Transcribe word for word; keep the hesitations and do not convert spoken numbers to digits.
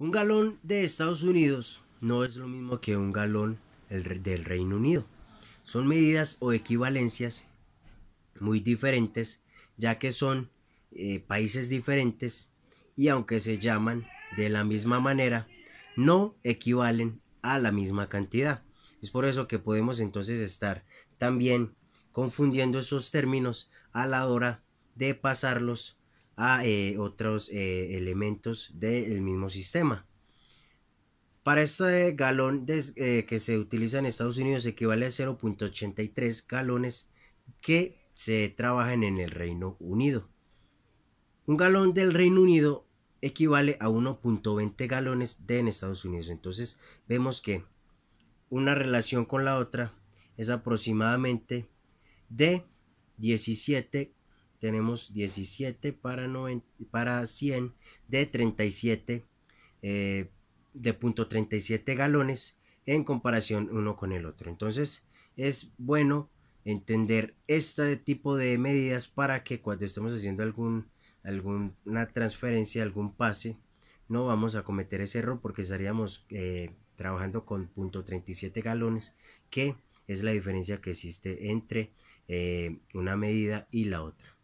Un galón de Estados Unidos no es lo mismo que un galón del Reino Unido. Son medidas o equivalencias muy diferentes, ya que son eh, países diferentes, y aunque se llaman de la misma manera, no equivalen a la misma cantidad. Es por eso que podemos entonces estar también confundiendo esos términos a la hora de pasarlos a eh, otros eh, elementos del mismo sistema. Para este galón de, eh, que se utiliza en Estados Unidos equivale a cero punto ochenta y tres galones que se trabajan en el Reino Unido. Un galón del Reino Unido equivale a uno punto veinte galones de en Estados Unidos. Entonces vemos que una relación con la otra es aproximadamente de diecisiete. Tenemos diecisiete para, noventa, para cien de treinta y siete eh, de punto treinta y siete galones en comparación uno con el otro. Entonces es bueno entender este tipo de medidas para que cuando estemos haciendo algún, alguna transferencia, algún pase, no vamos a cometer ese error, porque estaríamos eh, trabajando con punto treinta y siete galones, que es la diferencia que existe entre eh, una medida y la otra.